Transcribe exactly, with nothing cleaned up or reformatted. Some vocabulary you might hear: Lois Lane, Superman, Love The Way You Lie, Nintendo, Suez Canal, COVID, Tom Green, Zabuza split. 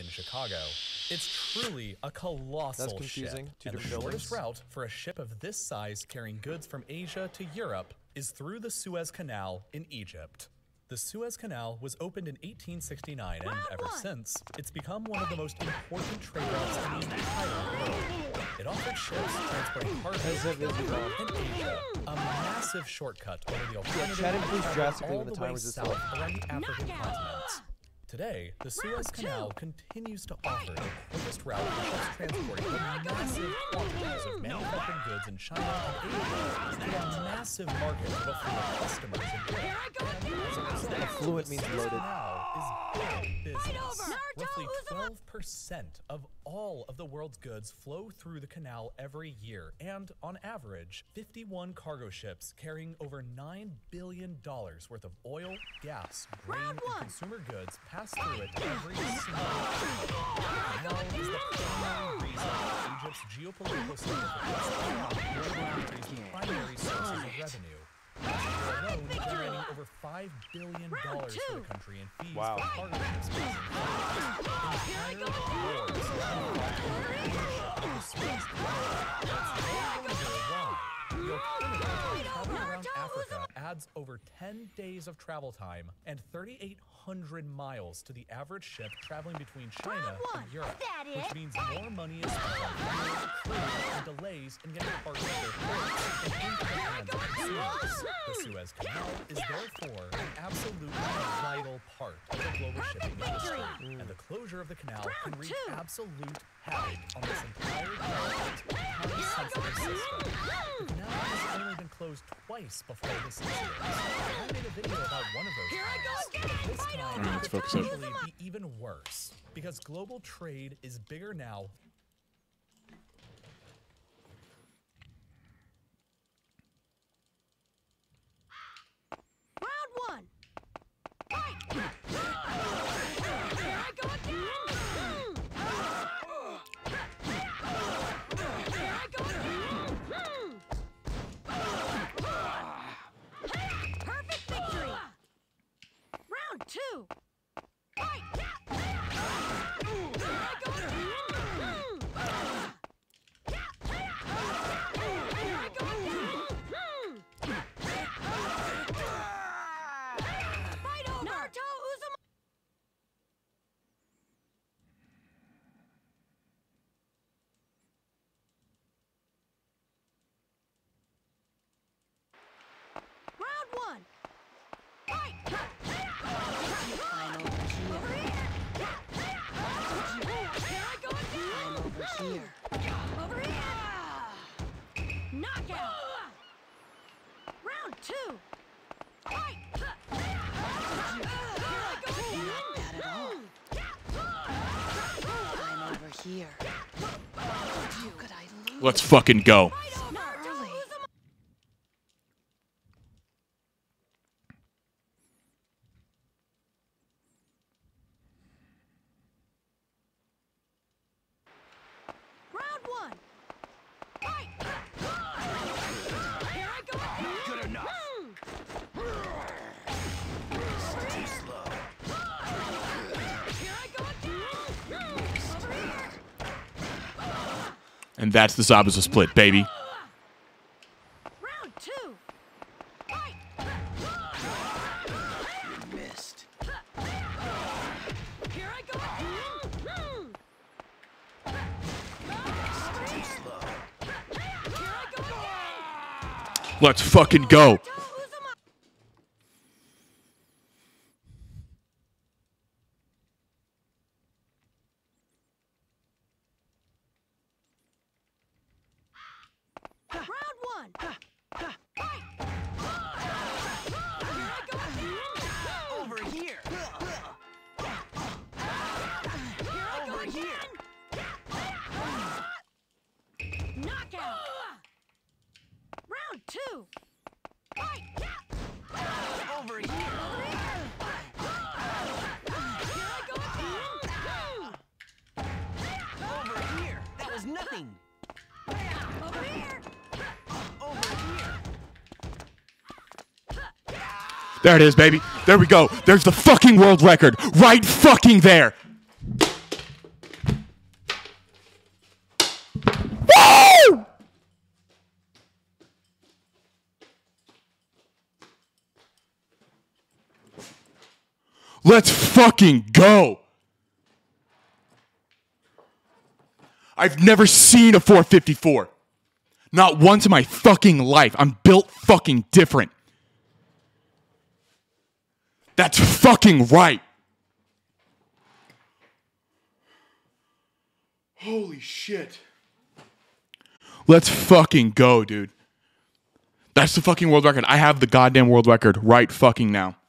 in Chicago. It's truly a colossal That's confusing. ship, Two and the shortest buildings. route for a ship of this size carrying goods from Asia to Europe is through the Suez Canal in Egypt. The Suez Canal was opened in eighteen sixty-nine, and ever since, it's become one of the most important trade routes in the entire world. It offered ships transporting cargo in Asia, a massive shortcut over the alternative route all the way south around the African continents. Today, the Suez Canal continues to offer the quickest route for ships transporting massive quantities of manufactured goods in China and Asia to a massive market of affluent customers in Europe. Affluent means loaded. Now is big business. Roughly twelve percent of all of the world's goods flow through the canal every year, and on average, fifty-one cargo ships carrying over nine billion dollars worth of oil, gas, grain, and consumer goods pass through it every single day. Now is the primary reason for Egypt's geopolitical significance, the primary sources of revenue. Alone, generating over five billion dollars for the country in fees wow. for cargo ships. Around Africa adds over ten days of travel time and thirty-eight hundred miles to the average ship traveling between China and Europe, which means more money is spent and delays in getting cargo to and consumers. The Suez Canal is therefore an absolutely vital part of the global shipping industry, and the closure of the canal can wreak absolute havoc on this entire delicate, time-sensitive system. The canal has only been closed twice before this year. I made a video about one of those times. This time, mm, it could actually be even worse, because global trade is bigger now. Let's fucking go. And that's the Zabuza split, baby. Round two. You missed. Here I go. Let's fucking go. There it is, baby. There we go. There's the fucking world record right fucking there. Let's fucking go. I've never seen a four fifty-four. Not once in my fucking life. I'm built fucking different. That's fucking right. Holy shit. Let's fucking go, dude. That's the fucking world record. I have the goddamn world record right fucking now.